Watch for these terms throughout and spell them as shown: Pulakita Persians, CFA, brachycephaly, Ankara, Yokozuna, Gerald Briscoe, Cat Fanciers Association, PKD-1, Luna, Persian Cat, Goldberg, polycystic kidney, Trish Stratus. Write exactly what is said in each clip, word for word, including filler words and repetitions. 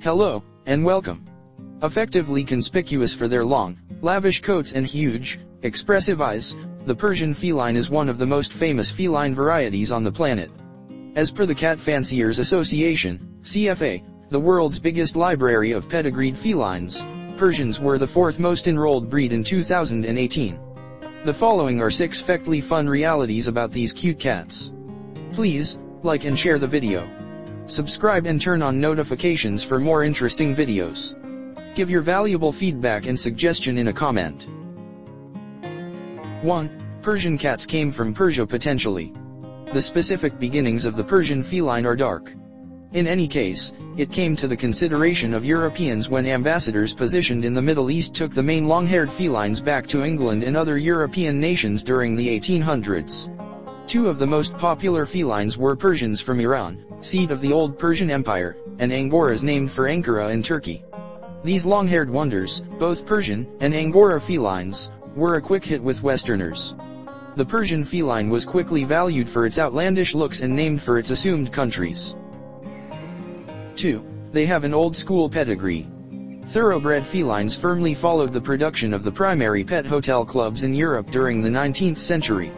Hello, and welcome. Effectively conspicuous for their long, lavish coats and huge, expressive eyes, the Persian feline is one of the most famous feline varieties on the planet. As per the Cat Fanciers Association, C F A, the world's biggest library of pedigreed felines, Persians were the fourth most enrolled breed in two thousand eighteen. The following are six factly fun realities about these cute cats. Please, like and share the video. Subscribe and turn on notifications for more interesting videos. Give your valuable feedback and suggestion in a comment. one. Persian cats came from Persia potentially. The specific beginnings of the Persian feline are dark. In any case, it came to the consideration of Europeans when ambassadors positioned in the Middle East took the main long-haired felines back to England and other European nations during the eighteen hundreds. Two of the most popular felines were Persians from Iran, seat of the old Persian Empire, and Angoras named for Ankara in Turkey. These long-haired wonders, both Persian and Angora felines, were a quick hit with Westerners. The Persian feline was quickly valued for its outlandish looks and named for its assumed countries. two. They have an old-school pedigree. Thoroughbred felines firmly followed the production of the primary pet hotel clubs in Europe during the nineteenth century.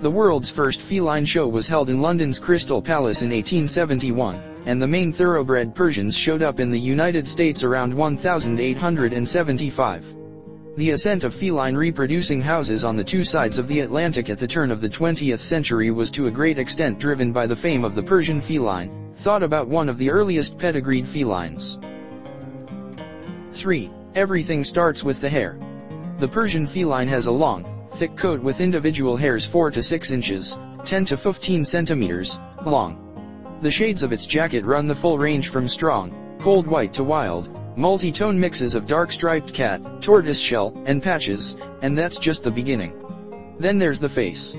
The world's first feline show was held in London's Crystal Palace in eighteen seventy-one, and the main thoroughbred Persians showed up in the United States around eighteen seventy-five. The ascent of feline reproducing houses on the two sides of the Atlantic at the turn of the twentieth century was to a great extent driven by the fame of the Persian feline, thought about one of the earliest pedigreed felines. three. Everything starts with the hair. The Persian feline has a long, thick coat with individual hairs four to six inches, ten to fifteen centimeters, long. The shades of its jacket run the full range from strong, cold white to wild, multi-tone mixes of dark striped cat, tortoiseshell, and patches, and that's just the beginning. Then there's the face.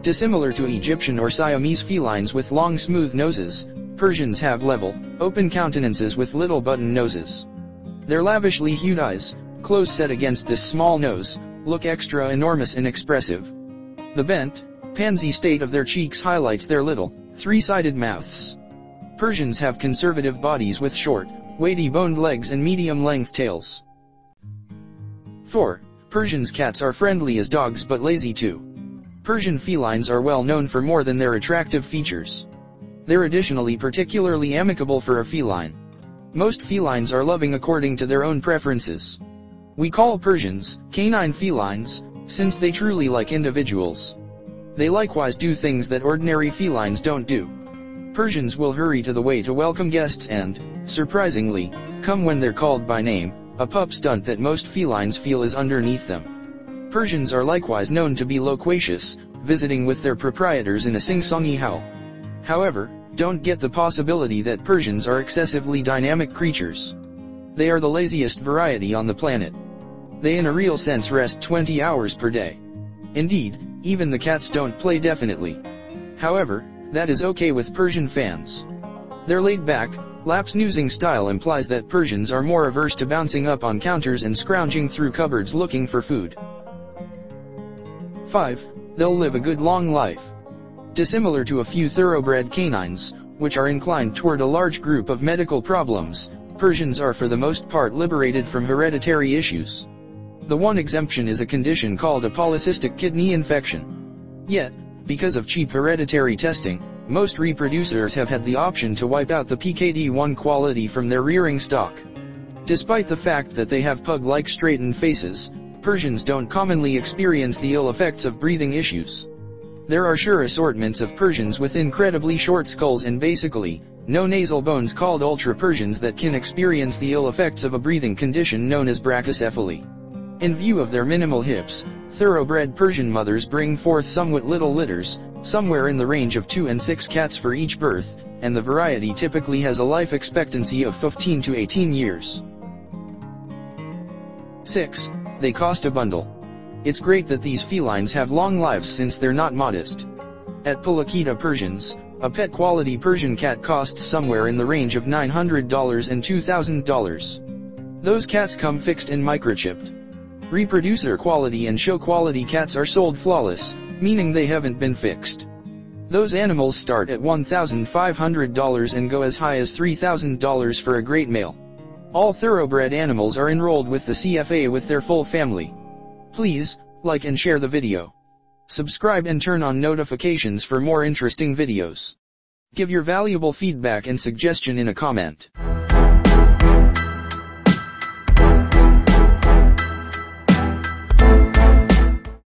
Dissimilar to Egyptian or Siamese felines with long smooth noses, Persians have level, open countenances with little button noses. Their lavishly hued eyes, close set against this small nose, look extra enormous and expressive. The bent, pansy state of their cheeks highlights their little, three-sided mouths. Persians have conservative bodies with short, weighty boned legs and medium-length tails. four. Persian cats are friendly as dogs but lazy too. Persian felines are well known for more than their attractive features. They're additionally particularly amicable for a feline. Most felines are loving according to their own preferences. We call Persians canine felines, since they truly like individuals. They likewise do things that ordinary felines don't do. Persians will hurry to the way to welcome guests and, surprisingly, come when they're called by name, a pup stunt that most felines feel is underneath them. Persians are likewise known to be loquacious, visiting with their proprietors in a sing-songy howl. However, don't get the possibility that Persians are excessively dynamic creatures. They are the laziest variety on the planet. They in a real sense rest twenty hours per day. Indeed, even the cats don't play definitely. However, that is okay with Persian fans. Their laid-back, lap-snoozing style implies that Persians are more averse to bouncing up on counters and scrounging through cupboards looking for food. five. They'll live a good long life. Dissimilar to a few thoroughbred canines, which are inclined toward a large group of medical problems, Persians are for the most part liberated from hereditary issues. The one exemption is a condition called a polycystic kidney infection. Yet, because of cheap hereditary testing, most reproducers have had the option to wipe out the P K D one quality from their rearing stock. Despite the fact that they have pug-like straightened faces, Persians don't commonly experience the ill effects of breathing issues. There are sure assortments of Persians with incredibly short skulls and basically, no nasal bones called ultra-Persians that can experience the ill effects of a breathing condition known as brachycephaly. In view of their minimal hips, thoroughbred Persian mothers bring forth somewhat little litters, somewhere in the range of two and six cats for each birth, and the variety typically has a life expectancy of fifteen to eighteen years. six. They cost a bundle. It's great that these felines have long lives since they're not modest. At Pulakita Persians, a pet quality Persian cat costs somewhere in the range of nine hundred dollars and two thousand dollars. Those cats come fixed and microchipped. Reproducer quality and show quality cats are sold flawless, meaning they haven't been fixed. Those animals start at one thousand five hundred dollars and go as high as three thousand dollars for a great male. All thoroughbred animals are enrolled with the C F A with their full family. Please, like and share the video. Subscribe and turn on notifications for more interesting videos. Give your valuable feedback and suggestion in a comment.